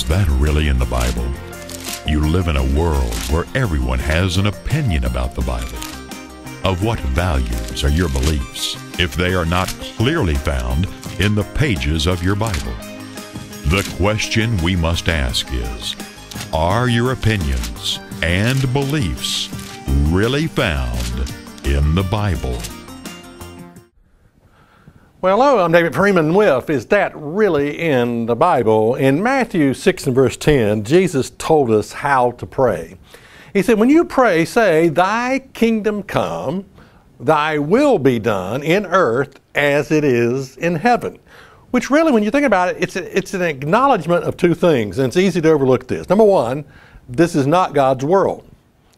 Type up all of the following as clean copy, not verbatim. Is That Really in the Bible? You live in a world where everyone has an opinion about the Bible. Of what values are your beliefs if they are not clearly found in the pages of your Bible? The question we must ask is, are your opinions and beliefs really found in the Bible? Well, hello, I'm David Freeman with Is That Really in the Bible? In Matthew 6 and verse 10, Jesus told us how to pray. He said, when you pray, say, Thy kingdom come, Thy will be done in earth as it is in heaven. Which really, when you think about it, it's an acknowledgement of two things, and it's easy to overlook this. Number one, this is not God's world,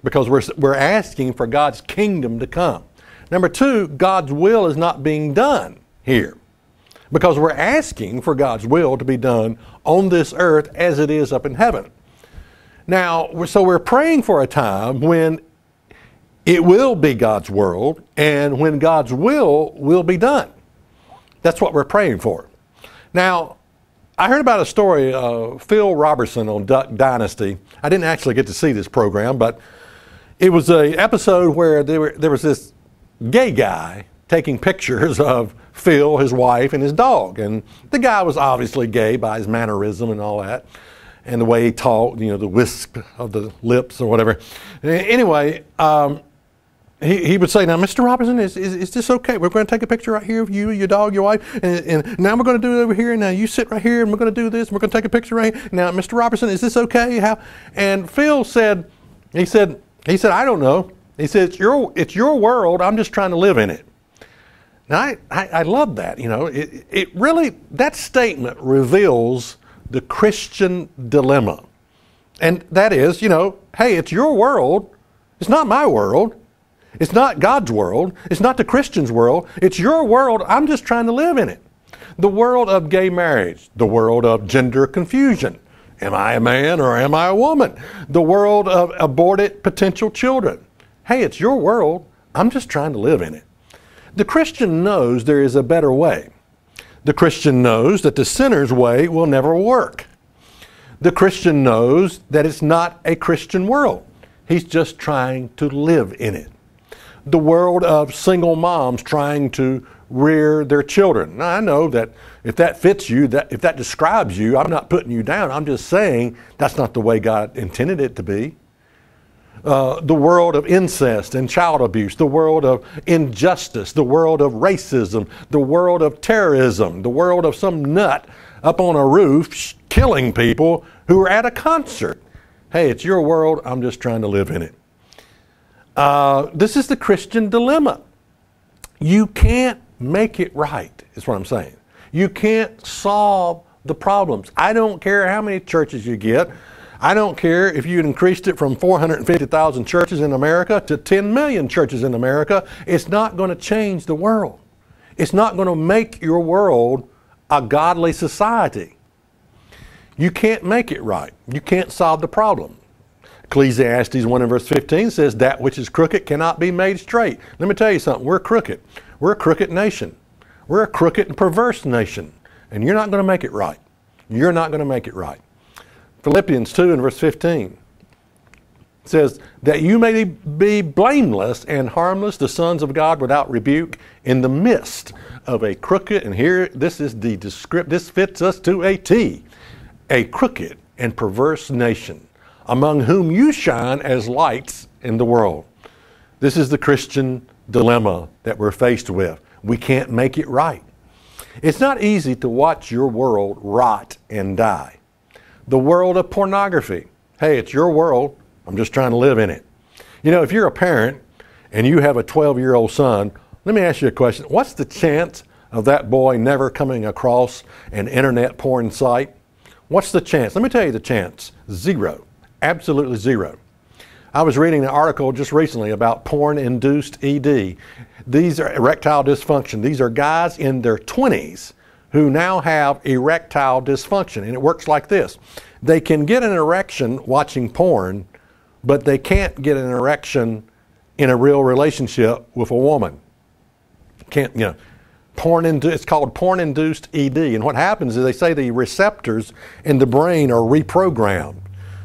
because we're asking for God's kingdom to come. Number two, God's will is not being done here, because we're asking for God's will to be done on this earth as it is up in heaven. Now, so we're praying for a time when it will be God's world and when God's will be done. That's what we're praying for. Now, I heard about a story of Phil Robertson on Duck Dynasty. I didn't actually get to see this program, but it was an episode where there was this gay guy taking pictures of Phil, his wife, and his dog. And the guy was obviously gay by his mannerism and all that, and the way he talked, you know, the wisp of the lips or whatever. Anyway, he would say, now, Mr. Robertson, is this okay? We're going to take a picture right here of you, your dog, your wife, and now we're going to do it over here, and now you sit right here, and we're going to do this, and we're going to take a picture right here. Now, Mr. Robertson, is this okay? How? And Phil said, he said, I don't know. He said, it's your world. I'm just trying to live in it. Now, I love that. You know, it really, that statement reveals the Christian dilemma. And that is, you know, hey, it's your world. It's not my world. It's not God's world. It's not the Christian's world. It's your world. I'm just trying to live in it. The world of gay marriage. The world of gender confusion. Am I a man or am I a woman? The world of aborted potential children. Hey, it's your world. I'm just trying to live in it. The Christian knows there is a better way. The Christian knows that the sinner's way will never work. The Christian knows that it's not a Christian world. He's just trying to live in it. The world of single moms trying to rear their children. Now, I know that if that fits you, that if that describes you, I'm not putting you down. I'm just saying that's not the way God intended it to be. The world of incest and child abuse, the world of injustice, the world of racism, the world of terrorism, the world of some nut up on a roof killing people who are at a concert. Hey, it's your world. I'm just trying to live in it. This is the Christian dilemma. You can't make it right, is what I'm saying. You can't solve the problems. I don't care how many churches you get. I don't care if you increased it from 450,000 churches in America to 10 million churches in America. It's not going to change the world. It's not going to make your world a godly society. You can't make it right. You can't solve the problem. Ecclesiastes 1 and verse 15 says, that which is crooked cannot be made straight. Let me tell you something. We're crooked. We're a crooked nation. We're a crooked and perverse nation. And you're not going to make it right. You're not going to make it right. Philippians 2 and verse 15 says, that you may be blameless and harmless, the sons of God without rebuke, in the midst of a crooked, and here this is the description, this fits us to a T, a crooked and perverse nation, among whom you shine as lights in the world. This is the Christian dilemma that we're faced with. We can't make it right. It's not easy to watch your world rot and die. The world of pornography. Hey, it's your world. I'm just trying to live in it. You know, if you're a parent and you have a 12-year-old son, let me ask you a question. What's the chance of that boy never coming across an internet porn site? What's the chance? Let me tell you the chance. Zero. Absolutely zero. I was reading an article just recently about porn-induced ED. These are erectile dysfunction. These are guys in their 20s who now have erectile dysfunction. And it works like this. They can get an erection watching porn, but they can't get an erection in a real relationship with a woman. Can't, you know, It's called porn-induced ED. And what happens is they say the receptors in the brain are reprogrammed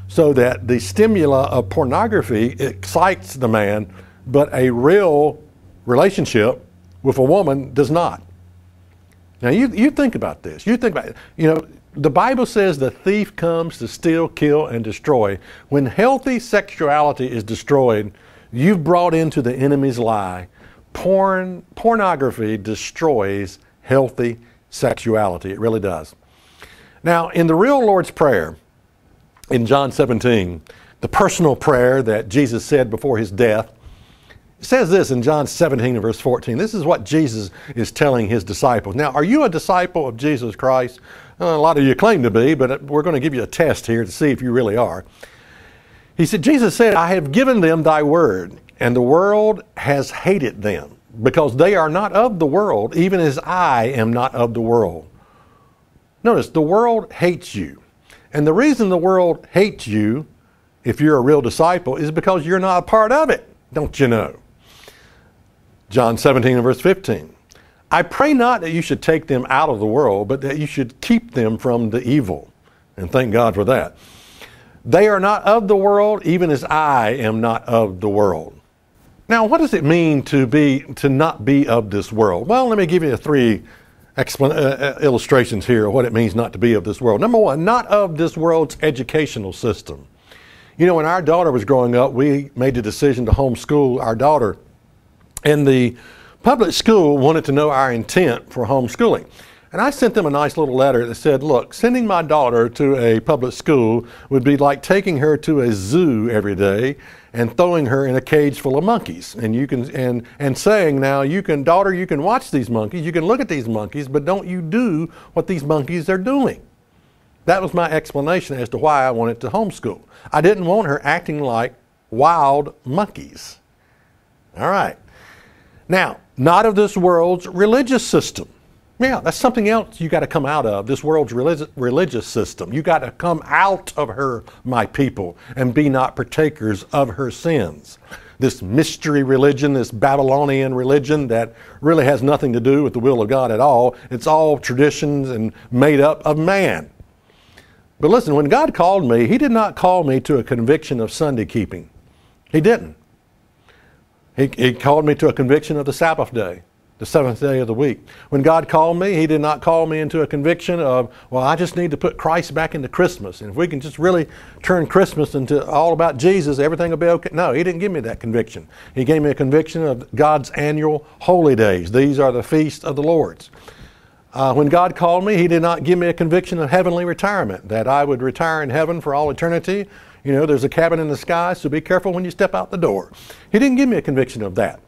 so that the stimuli of pornography excites the man, but a real relationship with a woman does not. Now, you think about this. You think about it. You know, the Bible says the thief comes to steal, kill, and destroy. When healthy sexuality is destroyed, you've brought into the enemy's lie. Pornography destroys healthy sexuality. It really does. Now, in the real Lord's Prayer, in John 17, the personal prayer that Jesus said before his death, it says this in John 17 and verse 14. This is what Jesus is telling his disciples. Now, are you a disciple of Jesus Christ? A lot of you claim to be, but we're going to give you a test here to see if you really are. He said, Jesus said, I have given them thy word, and the world has hated them, because they are not of the world, even as I am not of the world. Notice, the world hates you. And the reason the world hates you, if you're a real disciple, is because you're not a part of it. Don't you know? John 17 and verse 15. I pray not that you should take them out of the world, but that you should keep them from the evil. And thank God for that. They are not of the world, even as I am not of the world. Now, what does it mean to not be of this world? Well, let me give you three illustrations here of what it means not to be of this world. Number one, not of this world's educational system. You know, when our daughter was growing up, we made the decision to homeschool our daughter. And the public school wanted to know our intent for homeschooling. And I sent them a nice little letter that said, look, sending my daughter to a public school would be like taking her to a zoo every day and throwing her in a cage full of monkeys. And you can and saying, now, you can, daughter, you can watch these monkeys, you can look at these monkeys, but don't you do what these monkeys are doing. That was my explanation as to why I wanted to homeschool. I didn't want her acting like wild monkeys. All right. Now, not of this world's religious system. Yeah, that's something else you got to come out of, this world's religious system. You got to come out of her, my people, and be not partakers of her sins. This mystery religion, this Babylonian religion that really has nothing to do with the will of God at all. It's all traditions and made up of man. But listen, when God called me, He did not call me to a conviction of Sunday keeping. He didn't. He called me to a conviction of the Sabbath day, the seventh day of the week. When God called me, He did not call me into a conviction of, well, I just need to put Christ back into Christmas. And if we can just really turn Christmas into all about Jesus, everything will be okay. No, He didn't give me that conviction. He gave me a conviction of God's annual holy days. These are the feasts of the Lord's. When God called me, He did not give me a conviction of heavenly retirement, that I would retire in heaven for all eternity. You know, there's a cabin in the sky, so be careful when you step out the door. He didn't give me a conviction of that.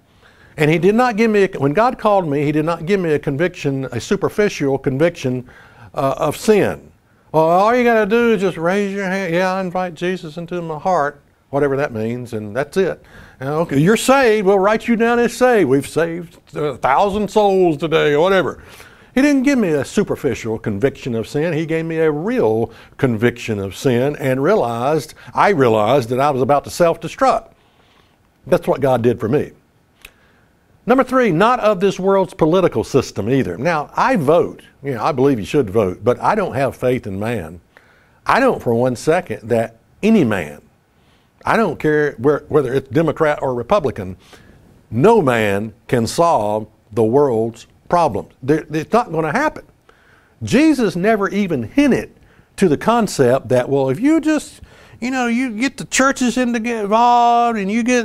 And He did not give me, when God called me, He did not give me a conviction, a superficial conviction of sin. Well, all you got to do is just raise your hand. Yeah, I invite Jesus into my heart, whatever that means, and that's it. And, okay, you're saved. We'll write you down as saved. We've saved 1,000 souls today or whatever. He didn't give me a superficial conviction of sin. He gave me a real conviction of sin and I realized that I was about to self-destruct. That's what God did for me. Number three, not of this world's political system either. Now, I vote. You know, I believe you should vote, but I don't have faith in man. I don't for one second that any man, I don't care whether it's Democrat or Republican, no man can solve the world's problems. It's not going to happen. Jesus never even hinted to the concept that, well, if you just, you know, you get the churches involved and you get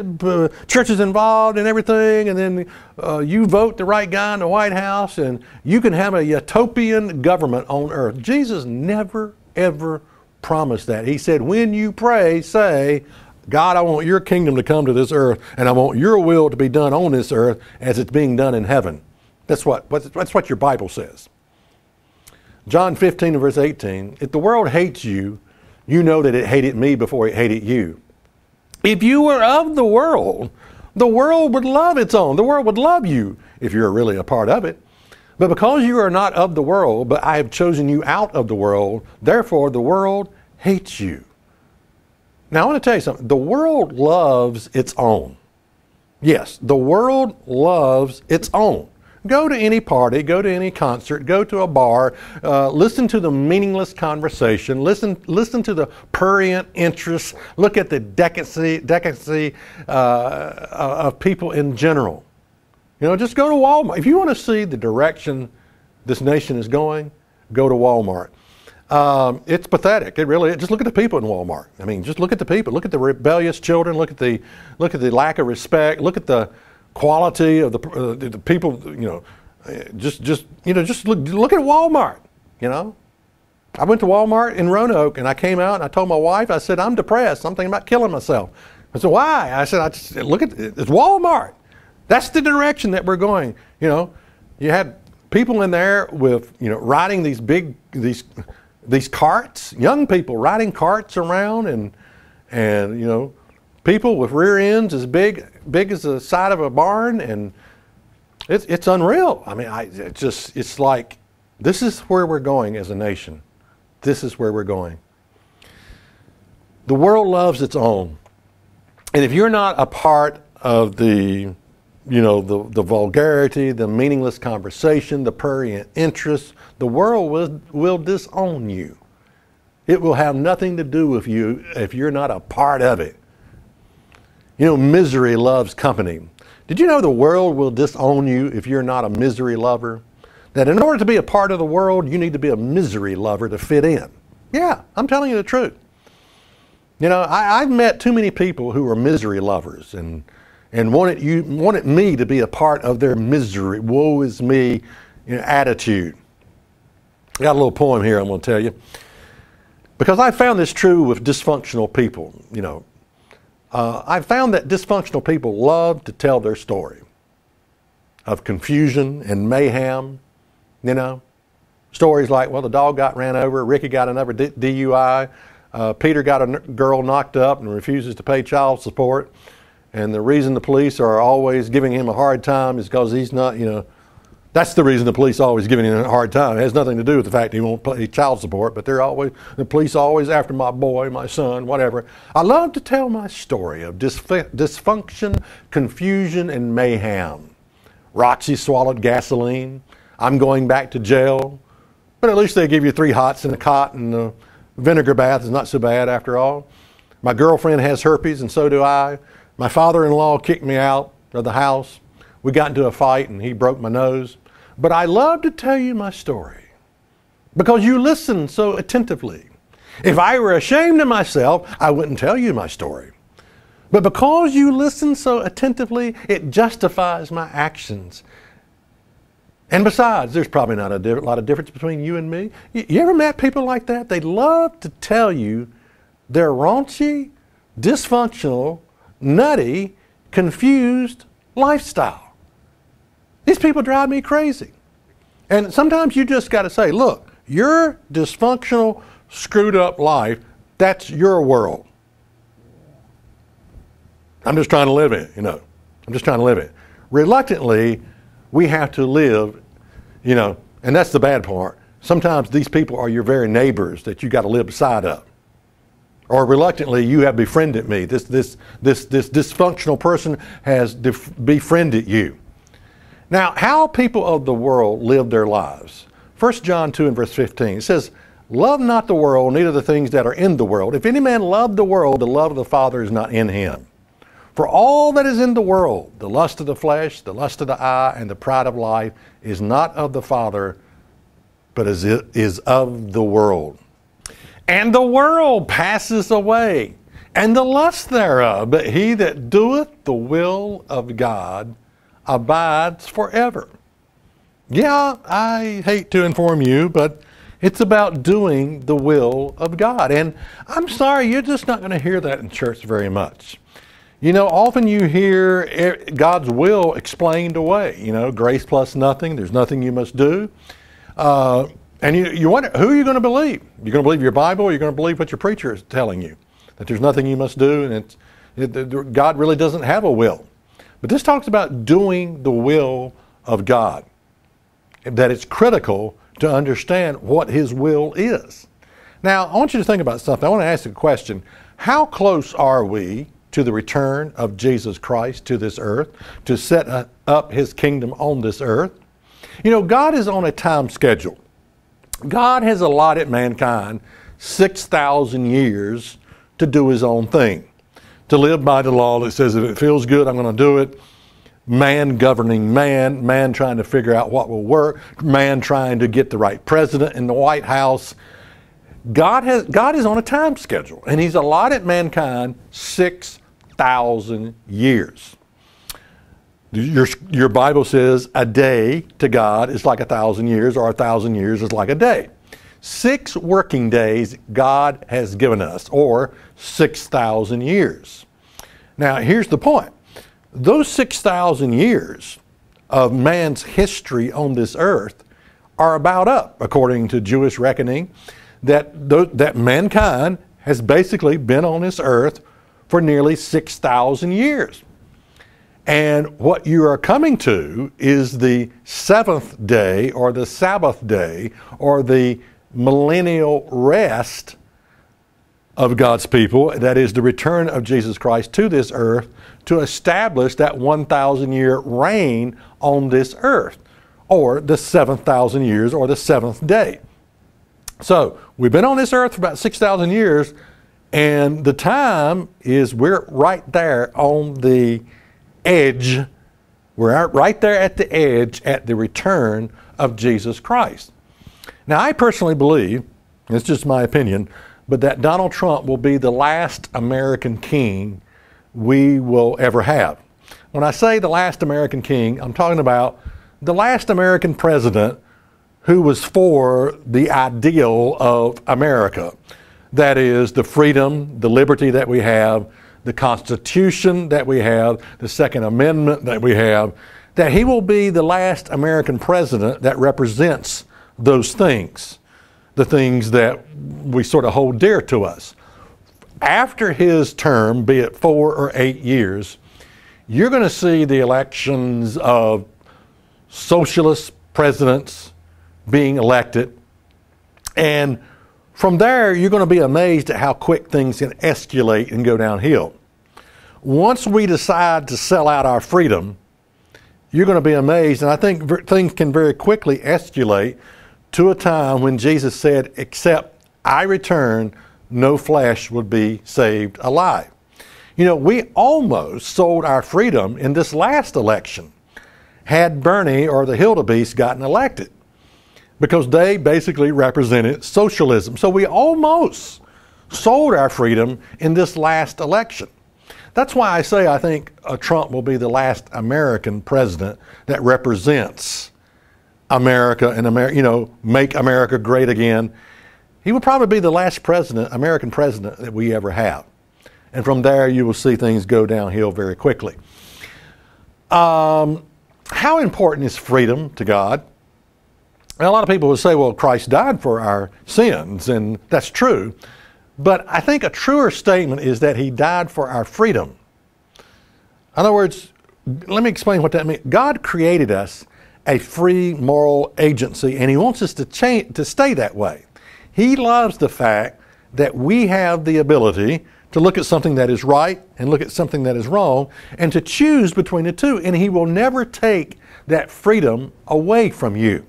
churches involved in everything and then you vote the right guy in the White House and you can have a utopian government on earth. Jesus never, ever promised that. He said, when you pray, say, God, I want your kingdom to come to this earth and I want your will to be done on this earth as it's being done in heaven. That's what your Bible says. John 15 and verse 18, if the world hates you, you know that it hated me before it hated you. If you were of the world would love its own. The world would love you if you're really a part of it. But because you are not of the world, but I have chosen you out of the world, therefore the world hates you. Now I want to tell you something. The world loves its own. Yes, the world loves its own. Go to any party, go to any concert, go to a bar, listen to the meaningless conversation, listen to the prurient interest, look at the decadency of people in general. You know, just go to Walmart. If you want to see the direction this nation is going, go to Walmart. It's pathetic. It really is. Just look at the people in Walmart. I mean, just look at the people. Look at the rebellious children. Look at the lack of respect. Look at the quality of the people. You know, just look at Walmart. You know, I went to Walmart in Roanoke and I came out and I told my wife. I said, I'm depressed. I'm thinking about killing myself. I said, why? I said, look at it. It's Walmart. That's the direction that we're going. You know, you had people in there with, you know, riding these big these carts, young people riding carts around, and you know, people with rear ends as big as the side of a barn, and it's unreal. I mean, it's like, this is where we're going as a nation. This is where we're going. The world loves its own, and if you're not a part of the, you know, the vulgarity, the meaningless conversation, the prurient interest, the world will disown you. It will have nothing to do with you if you're not a part of it. You know, misery loves company. Did you know the world will disown you if you're not a misery lover? That in order to be a part of the world, you need to be a misery lover to fit in. Yeah, I'm telling you the truth. You know, I've met too many people who are misery lovers and wanted me to be a part of their misery, woe is me, you know, attitude. Got a little poem here I'm going to tell you, because I found this true with dysfunctional people. You know, I found that dysfunctional people love to tell their story of confusion and mayhem. You know, stories like, well, the dog got ran over, Ricky got another DUI, Peter got a girl knocked up and refuses to pay child support. And the reason the police are always giving him a hard time is because he's not, you know, that's the reason the police are always giving him a hard time. It has nothing to do with the fact that he won't pay child support, but the police are always after my boy, my son, whatever. I love to tell my story of dysfunction, confusion, and mayhem. Roxy swallowed gasoline. I'm going back to jail. But at least they give you 3 hots and a cot, and the vinegar bath is not so bad after all. My girlfriend has herpes, and so do I. My father-in-law kicked me out of the house. We got into a fight and he broke my nose. But I love to tell you my story because you listen so attentively. If I were ashamed of myself, I wouldn't tell you my story. But because you listen so attentively, it justifies my actions. And besides, there's probably not a lot of difference between you and me. You ever met people like that? They love to tell you they're raunchy, dysfunctional, nutty, confused lifestyle. These people drive me crazy. And sometimes you just got to say, look, your dysfunctional, screwed up life, that's your world. I'm just trying to live it, you know. I'm just trying to live it. Reluctantly, we have to live, you know, and that's the bad part. Sometimes these people are your very neighbors that you got to live beside of. Or reluctantly, you have befriended me. This dysfunctional person has befriended you. Now, how people of the world live their lives. 1 John 2 and verse 15, it says, love not the world, neither the things that are in the world. If any man love the world, the love of the Father is not in him. For all that is in the world, the lust of the flesh, the lust of the eye, and the pride of life, is not of the Father, but is of the world. And the world passes away, and the lust thereof, but he that doeth the will of God abides forever. Yeah, I hate to inform you, but it's about doing the will of God. And I'm sorry, you're just not going to hear that in church very much. You know, often you hear God's will explained away. You know, grace plus nothing, there's nothing you must do. And you wonder, who are you going to believe? You're going to believe your Bible, or you're going to believe what your preacher is telling you, that there's nothing you must do, and God really doesn't have a will. But this talks about doing the will of God, that it's critical to understand what His will is. Now, I want you to think about something. I want to ask you a question. How close are we to the return of Jesus Christ to this earth, to set up His kingdom on this earth? You know, God is on a time schedule. God has allotted mankind 6,000 years to do his own thing, to live by the law that says if it feels good, I'm going to do it. Man governing man, man trying to figure out what will work, man trying to get the right president in the White House. God is on a time schedule, and he's allotted mankind 6,000 years. Your Bible says a day to God is like 1,000 years, or 1,000 years is like a day. 6 working days God has given us, or 6,000 years. Now, here's the point. Those 6,000 years of man's history on this earth are about up, according to Jewish reckoning, that mankind has basically been on this earth for nearly 6,000 years. And what you are coming to is the seventh day, or the Sabbath day, or the millennial rest of God's people, that is the return of Jesus Christ to this earth to establish that 1,000-year reign on this earth, or the 7,000 years, or the seventh day. So we've been on this earth for about 6,000 years, and the time is we're right there on the edge. We're right there at the edge at the return of Jesus Christ. Now, I personally believe, and it's just my opinion, but that Donald Trump will be the last American king we will ever have. When I say the last American king, I'm talking about the last American president who was for the ideal of America. That is the freedom, the liberty that we have, the Constitution that we have, the Second Amendment that we have, that he will be the last American president that represents those things, the things that we sort of hold dear to us. After his term, be it 4 or 8 years, you're going to see the elections of socialist presidents being elected. And from there, you're going to be amazed at how quick things can escalate and go downhill. Once we decide to sell out our freedom, you're going to be amazed. And I think things can very quickly escalate to a time when Jesus said, except I return, no flesh would be saved alive. You know, we almost sold our freedom in this last election had Bernie or the Hildebeest gotten elected, because they basically represented socialism. So we almost sold our freedom in this last election. That's why I say I think Trump will be the last American president that represents America and America, you know, make America great again. He will probably be the last president, American president, that we ever have. And from there, you will see things go downhill very quickly. How important is freedom to God? Now, a lot of people would say, well, Christ died for our sins, and that's true. But I think a truer statement is that he died for our freedom. In other words, let me explain what that means. God created us a free moral agency, and he wants us to stay that way. He loves the fact that we have the ability to look at something that is right and look at something that is wrong, and to choose between the two, and he will never take that freedom away from you.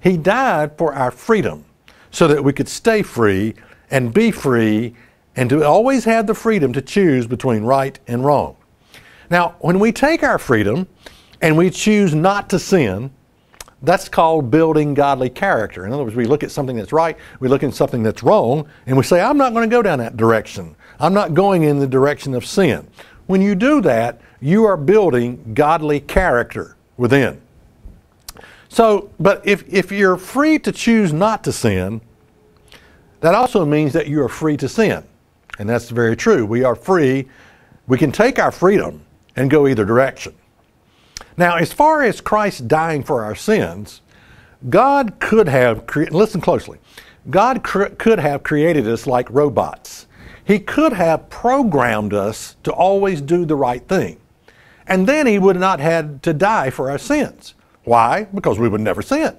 He died for our freedom so that we could stay free and be free and to always have the freedom to choose between right and wrong. Now, when we take our freedom and we choose not to sin, that's called building godly character. In other words, we look at something that's right, we look at something that's wrong, and we say, I'm not going to go down that direction. I'm not going in the direction of sin. When you do that, you are building godly character within. So, but if you're free to choose not to sin, that also means that you are free to sin. And that's very true. We are free. We can take our freedom and go either direction. Now, as far as Christ dying for our sins, God could have, listen closely, God could have created us like robots. He could have programmed us to always do the right thing. And then he would not have had to die for our sins. Why? Because we would never sin.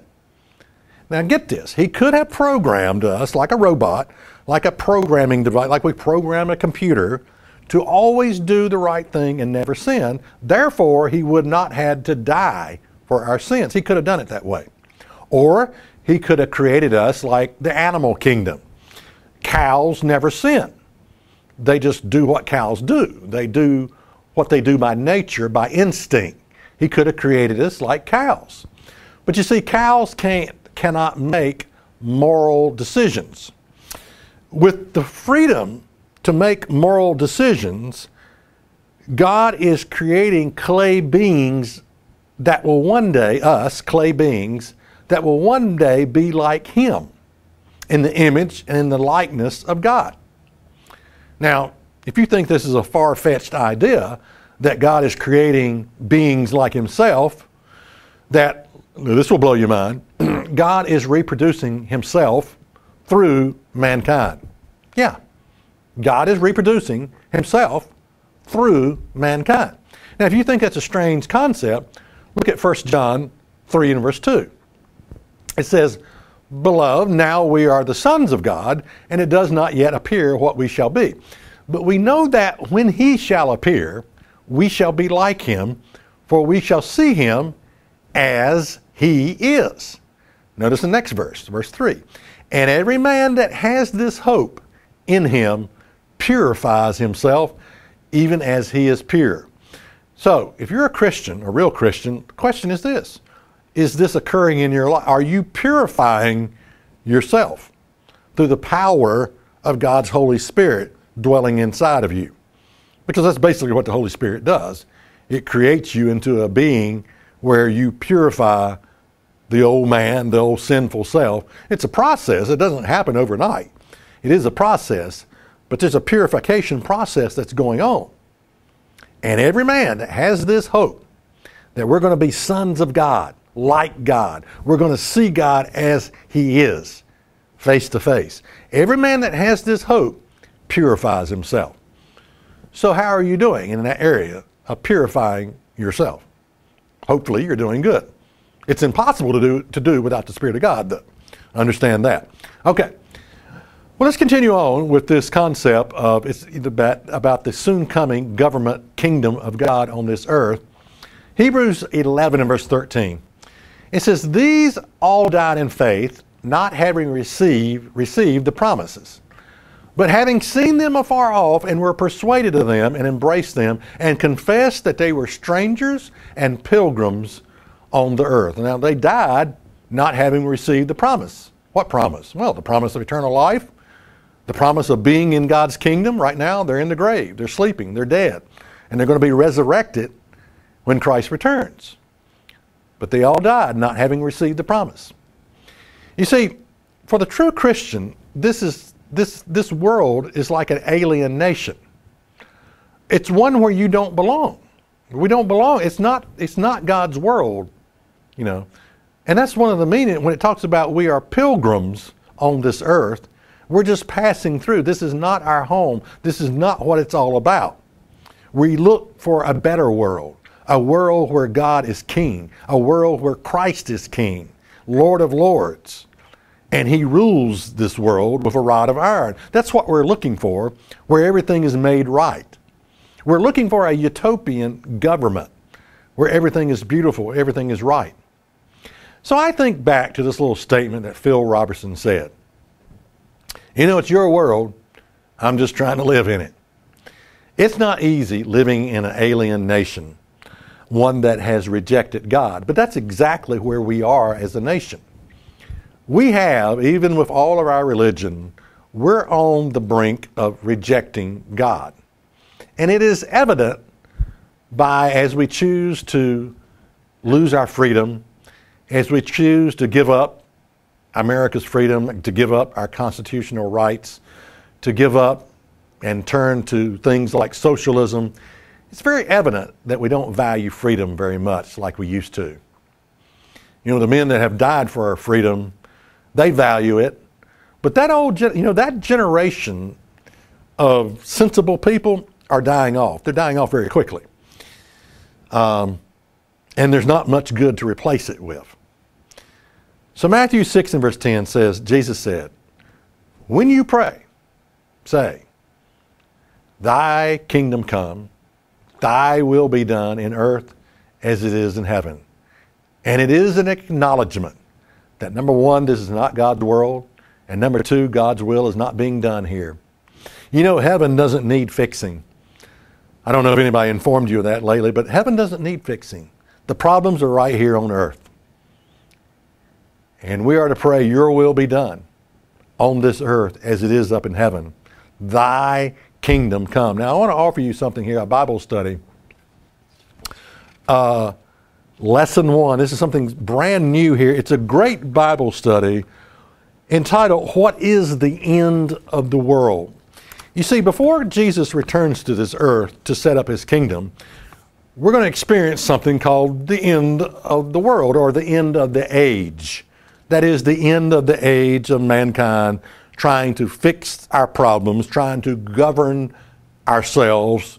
Now get this, he could have programmed us like a robot, like a programming device, like we program a computer to always do the right thing and never sin. Therefore, he would not have had to die for our sins. He could have done it that way. Or he could have created us like the animal kingdom. Cows never sin. They just do what cows do. They do what they do by nature, by instinct. He could have created us like cows. But you see, cows cannot make moral decisions. With the freedom to make moral decisions, God is creating clay beings that will one day, us, clay beings, that will one day be like Him in the image and in the likeness of God. Now, if you think this is a far-fetched idea, that God is creating beings like Himself, that, this will blow your mind, God is reproducing Himself through mankind. Yeah, God is reproducing Himself through mankind. Now, if you think that's a strange concept, look at 1 John 3 and verse 2. It says, "Beloved, now we are the sons of God, and it does not yet appear what we shall be. But we know that when He shall appear, we shall be like Him, for we shall see Him as He is." Notice the next verse, verse 3. "And every man that has this hope in Him purifies himself, even as He is pure." So, if you're a Christian, a real Christian, the question is this. Is this occurring in your life? Are you purifying yourself through the power of God's Holy Spirit dwelling inside of you? Because that's basically what the Holy Spirit does. It creates you into a being where you purify the old man, the old sinful self. It's a process. It doesn't happen overnight. It is a process, but there's a purification process that's going on. And every man that has this hope that we're going to be sons of God, like God. We're going to see God as He is, face to face. Every man that has this hope purifies himself. So how are you doing in that area of purifying yourself? Hopefully you're doing good. It's impossible to do without the Spirit of God, though. Understand that. Okay. Well, let's continue on with this concept of about the soon coming government kingdom of God on this earth. Hebrews 11 and verse 13. It says, "These all died in faith, not having received the promises, but having seen them afar off, and were persuaded of them, and embraced them, and confessed that they were strangers and pilgrims on the earth." Now, they died not having received the promise. What promise? Well, the promise of eternal life, the promise of being in God's kingdom. Right now, they're in the grave. They're sleeping. They're dead. And they're going to be resurrected when Christ returns. But they all died not having received the promise. You see, for the true Christian, this world is like an alien nation. It's one where you don't belong. We don't belong. It's not God's world, you know. And that's one of the meaning when it talks about we are pilgrims on this earth. We're just passing through. This is not our home. This is not what it's all about. We look for a better world, a world where God is king, a world where Christ is king, Lord of lords, and He rules this world with a rod of iron. That's what we're looking for, where everything is made right. We're looking for a utopian government where everything is beautiful, everything is right. So I think back to this little statement that Phil Robertson said. You know, it's your world. I'm just trying to live in it. It's not easy living in an alien nation, one that has rejected God. But that's exactly where we are as a nation. We have, even with all of our religion, we're on the brink of rejecting God. And it is evident by as we choose to lose our freedom, as we choose to give up America's freedom, to give up our constitutional rights, to give up and turn to things like socialism. It's very evident that we don't value freedom very much like we used to. You know, the men that have died for our freedom, they value it. But that old, you know, that generation of sensible people are dying off. They're dying off very quickly. And there's not much good to replace it with. So Matthew 6 and verse 10 says, Jesus said, "When you pray, say, Thy kingdom come, Thy will be done in earth as it is in heaven. And it is an acknowledgement that, number one, this is not God's world, and number two, God's will is not being done here. You know, heaven doesn't need fixing. I don't know if anybody informed you of that lately, but heaven doesn't need fixing. The problems are right here on earth. And we are to pray, your will be done on this earth as it is up in heaven. Thy kingdom come. Now, I want to offer you something here, a Bible study. Lesson 1. This is something brand new here. It's a great Bible study entitled, What is the End of the World? You see, before Jesus returns to this earth to set up His kingdom, we're going to experience something called the end of the world, or the end of the age. That is the end of the age of mankind trying to fix our problems, trying to govern ourselves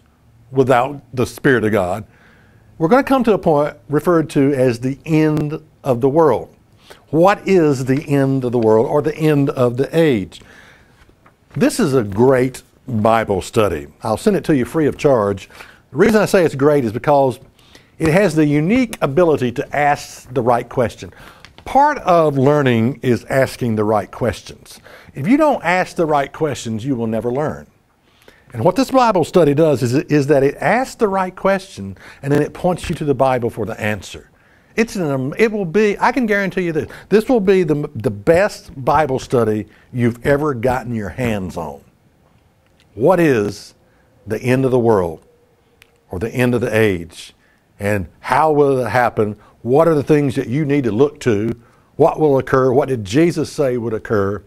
without the Spirit of God. We're going to come to a point referred to as the end of the world. What is the end of the world, or the end of the age? This is a great Bible study. I'll send it to you free of charge. The reason I say it's great is because it has the unique ability to ask the right question. Part of learning is asking the right questions. If you don't ask the right questions, you will never learn. And what this Bible study does is that it asks the right question, and then it points you to the Bible for the answer. It will be, I can guarantee you this, this will be the best Bible study you've ever gotten your hands on. What is the end of the world, or the end of the age? And how will it happen? What are the things that you need to look to? What will occur? What did Jesus say would occur?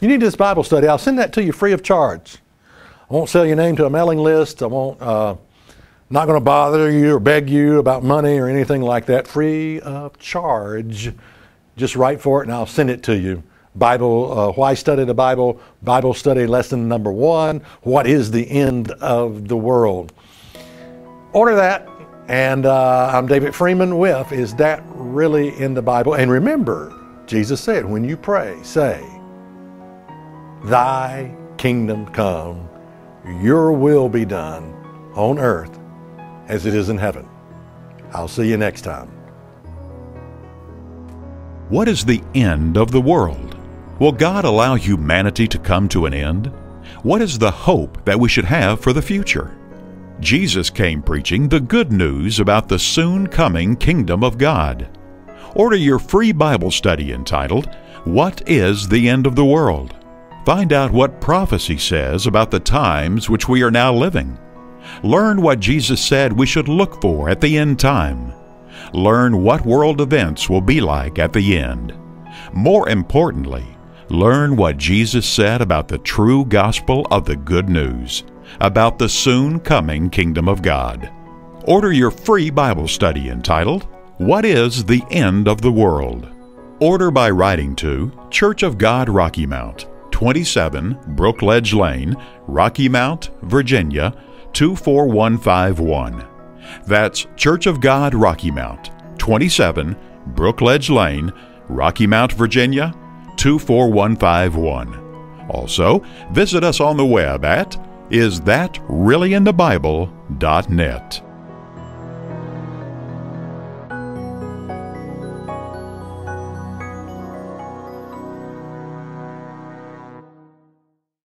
You need this Bible study. I'll send that to you free of charge. I won't sell your name to a mailing list. I won't, not going to bother you or beg you about money or anything like that. Free of charge. Just write for it and I'll send it to you. Why Study the Bible? Bible Study Lesson Number 1. What is the End of the World? Order that. And I'm David Freeman with Is That Really in the Bible? And remember, Jesus said, when you pray, say, Thy kingdom come. Your will be done on earth as it is in heaven. I'll see you next time. What is the end of the world? Will God allow humanity to come to an end? What is the hope that we should have for the future? Jesus came preaching the good news about the soon coming kingdom of God. Order your free Bible study entitled, What is the End of the World? Find out what prophecy says about the times which we are now living. Learn what Jesus said we should look for at the end time. Learn what world events will be like at the end. More importantly, learn what Jesus said about the true gospel of the good news, about the soon coming kingdom of God. Order your free Bible study entitled, What is the End of the World? Order by writing to Church of God, Rocky Mount, 27 Brookledge Lane, Rocky Mount, Virginia, 24151. That's Church of God, Rocky Mount, 27 Brookledge Lane, Rocky Mount, Virginia, 24151. Also, visit us on the web at isthatreallyinthebible.net.